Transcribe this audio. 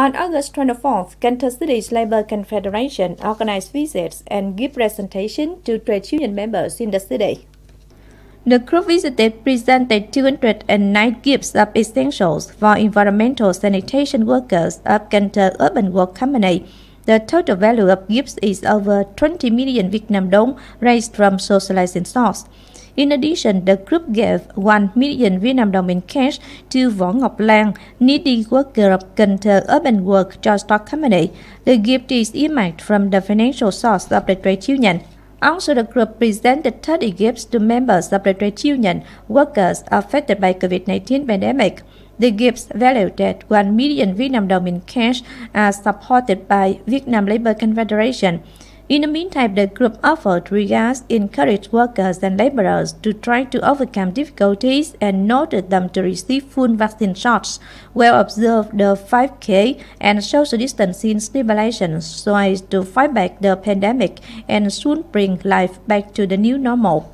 On August 24th, Cần Thơ City's Labour Confederation organized visits and gave presentation to trade union members in the city. The group visited presented 209 gifts of essentials for environmental sanitation workers of Cần Thơ Urban Work Company. The total value of gifts is over 20 million Vietnam dong raised from socializing source. In addition, the group gave 1 million Vietnam dong in cash to Võ Ngọc Lan, needy worker of Cần Thơ Urban Work Job Company. The gift is earmarked from the financial source of the trade union. Also, the group presented 30 gifts to members of the trade union workers affected by COVID-19 pandemic. The gifts valued at 1 million Vietnam dong in cash are supported by Vietnam Labour Confederation. In the meantime, the group offered regards, encouraged workers and laborers to try to overcome difficulties and noted them to receive full vaccine shots, well observed the 5K and social distancing stimulation so as to fight back the pandemic and soon bring life back to the new normal.